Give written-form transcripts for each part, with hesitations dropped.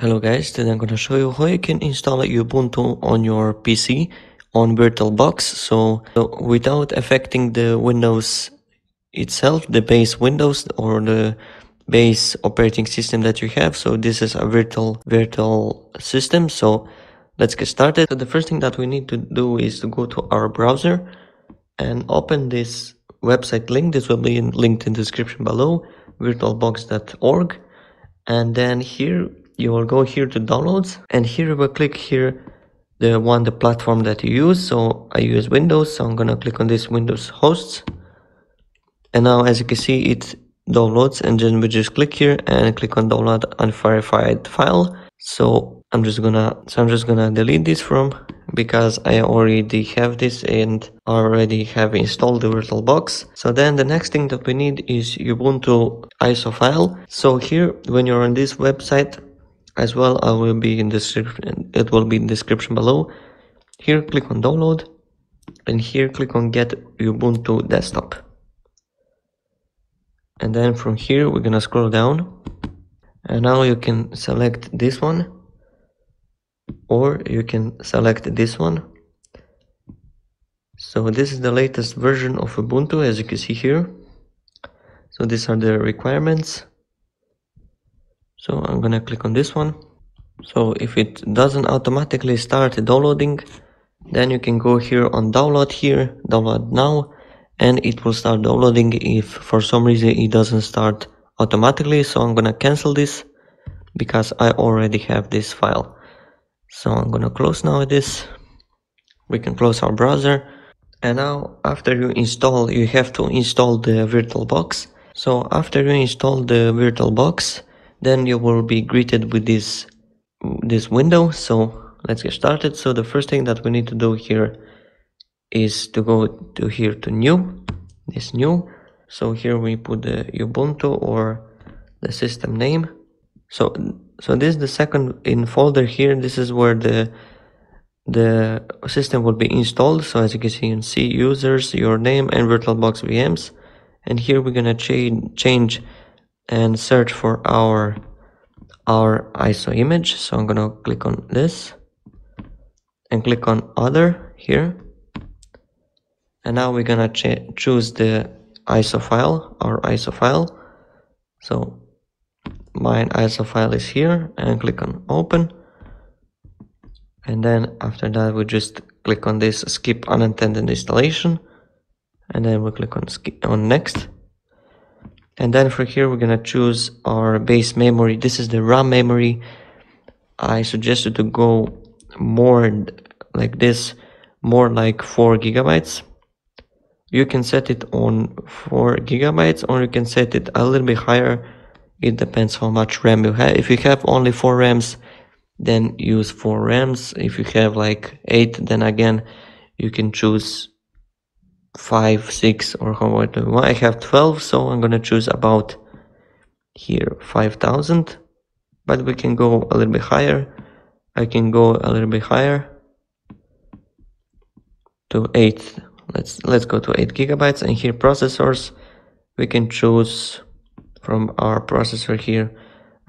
Hello guys, today I'm going to show you how you can install Ubuntu on your PC on VirtualBox so without affecting the Windows itself, the base Windows or the base operating system that you have. So this is a virtual system, so let's get started. So the first thing that we need to do is to go to our browser and open this website link. This will be linked in the description below, virtualbox.org, and then here you will go here to downloads, and here we will click here the platform that you use. So I use Windows, so I'm gonna click on this Windows hosts, and now as you can see it downloads, and then we just click here and click on download unverified file. So I'm just gonna delete this because I already have this and already have installed the VirtualBox. So then the next thing that we need is Ubuntu ISO file. So here when you're on this website as well, I will be in the description, it will be in the description below. Here click on download, and here click on get Ubuntu desktop, and then from here we're gonna scroll down, and now you can select this one or you can select this one. So this is the latest version of Ubuntu, as you can see here. So these are the requirements. So I'm gonna click on this one. So if it doesn't automatically start downloading, then you can go here on download here, download now, and it will start downloading if for some reason it doesn't start automatically. So I'm gonna cancel this because I already have this file. So I'm gonna close now this. We can close our browser, and now after you install, you have to install the VirtualBox. So after you install the VirtualBox, then you will be greeted with this window. So let's get started. So the first thing that we need to do here is to go to here to new, this new. So here we put the Ubuntu or the system name. So this is the second in folder here. This is where the system will be installed. So as you can see, you can see users, your name, and VirtualBox VMs. And here we're gonna change and search for our ISO image. So I'm gonna click on this and click on other here, and now we're gonna choose the ISO file, our ISO file. So my ISO file is here, and click on open, and then after that we just click on this skip unintended installation, and then we click on next. And then for here, we're going to choose our base memory. This is the RAM memory. I suggest you to go more like this, more like 4 GB. You can set it on 4 GB, or you can set it a little bit higher. It depends how much RAM you have. If you have only 4 RAMs, then use 4 RAMs. If you have like 8, then again, you can choose 5, 6, or however. I have 12, so I'm gonna choose about here 5,000, but we can go a little bit higher. I can go a little bit higher to 8. Let's go to 8 GB, and here processors, we can choose from our processor here.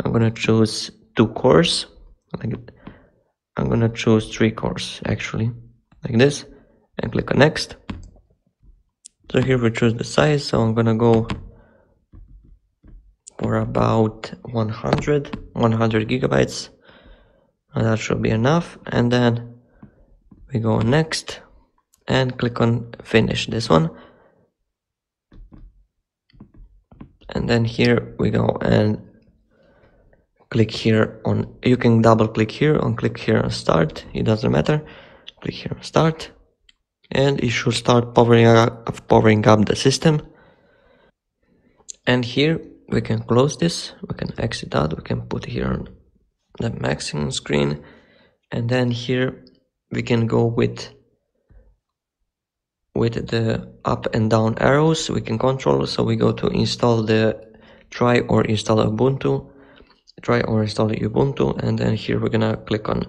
I'm gonna choose 2 cores. I'm gonna choose 3 cores actually, like this, and click on next. So here we choose the size, so I'm gonna go for about 100 GB, and that should be enough. And then we go next and click on finish this one, and then here we go and click here on, you can double click here on start, it doesn't matter, click here on start. And it should start powering up the system. And here we can close this, we can exit out, we can put here on the maximum screen. And then here we can go with the up and down arrows, we can control. So we go to install try or install Ubuntu, and then here we're gonna click on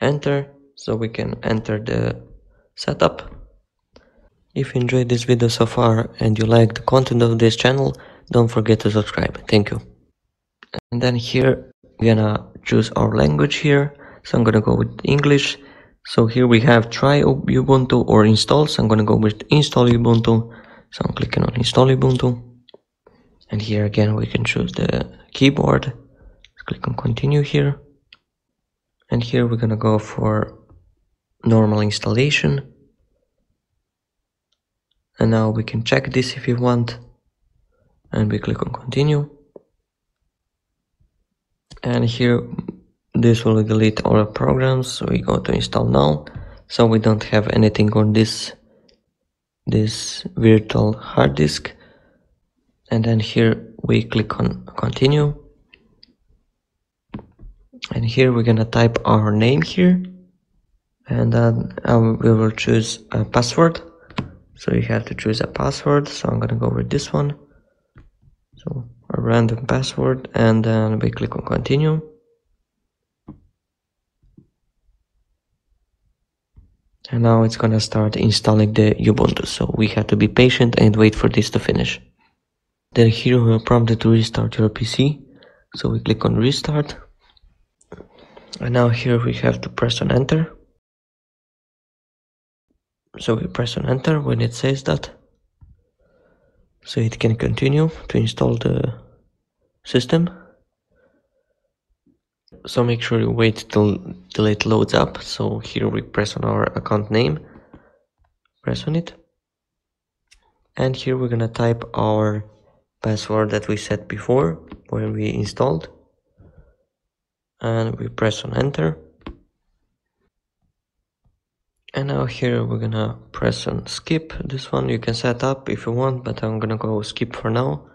enter, so we can enter the setup. If you enjoyed this video so far and you like the content of this channel, don't forget to subscribe. Thank you. And then here we're gonna choose our language here. So I'm going to go with English. So here we have try Ubuntu or install. So I'm going to go with install Ubuntu. So I'm clicking on install Ubuntu. And here again, we can choose the keyboard. Let's click on continue here. And here we're going to go for normal installation. And now we can check this if you want. And we click on continue. And here, this will delete all our programs. So we go to install now. So we don't have anything on this virtual hard disk. And then here we click on continue. And here we're gonna type our name here. And then we will choose a password. So you have to choose a password. So I'm gonna go with this one. So a random password, and then we click on continue. And now it's gonna start installing the Ubuntu. So we have to be patient and wait for this to finish. Then here we are prompted to restart your PC. So we click on restart. And now here we have to press on enter. So we press on enter when it says that. So it can continue to install the system. So make sure you wait till it loads up. So here we press on our account name. Press on it. And here we're gonna type our password that we set before when we installed. And we press on enter. And now here we're gonna press on skip. This one you can set up if you want, but I'm gonna go skip for now.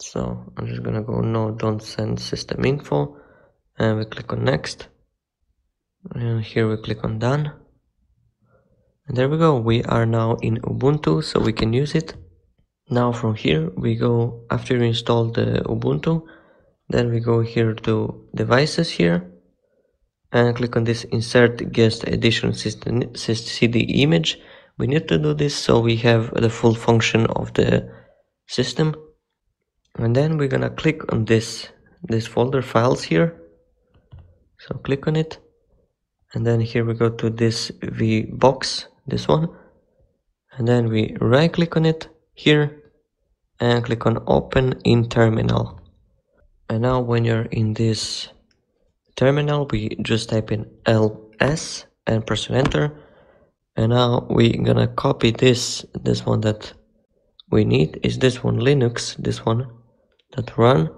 So I'm just gonna go no, don't send system info. And we click on next. And here we click on done. And there we go. We are now in Ubuntu, so we can use it. Now from here we go, after you install the Ubuntu, then we go here to devices here. And click on this insert guest edition CD image. We need to do this so we have the full function of the system. And then we're gonna click on this folder files here. So click on it. And then here we go to this VBox, this one. And then we right click on it here. And click on open in terminal. And now when you're in this terminal, we just type in ls and press enter. And now we're gonna copy this one that we need is this one, Linux, this one that run.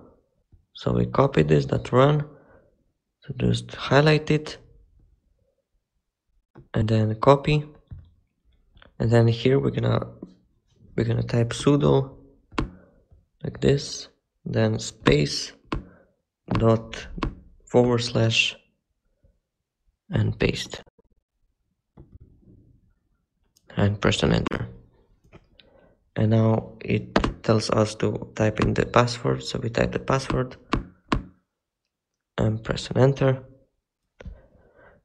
So we copy this that run, so just highlight it and then copy. And then here we're gonna type sudo like this, then space dot / and paste and press on enter. And now it tells us to type in the password, so we type the password and press on enter.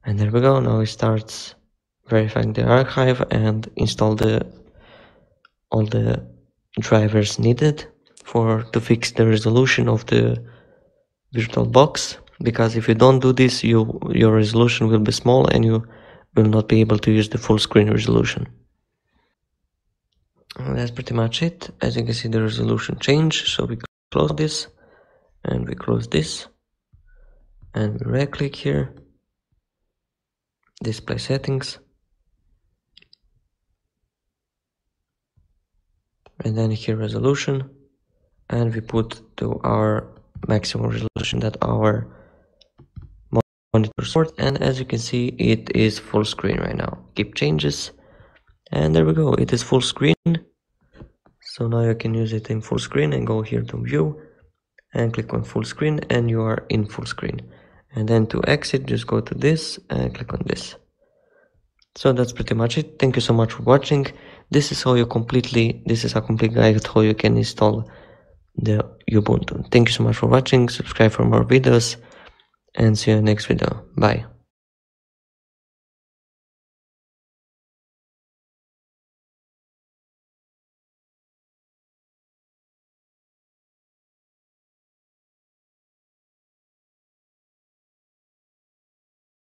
And there we go. Now it starts verifying the archive and install all the drivers needed to fix the resolution of the VirtualBox. Because if you don't do this, your resolution will be small and you will not be able to use the full screen resolution. And that's pretty much it. As you can see, the resolution changed. So we close this and we close this. And we right click here. Display settings. And then here resolution. And we put to our maximum resolution that our monitor support. And as you can see, it is full screen right now. Keep changes, and there we go, it is full screen. So now you can use it in full screen and go here to view and click on full screen, and you are in full screen. And then to exit, just go to this and click on this. So that's pretty much it. Thank you so much for watching. This is a complete guide how you can install the Ubuntu. Thank you so much for watching. Subscribe for more videos and see you in the next video. Bye.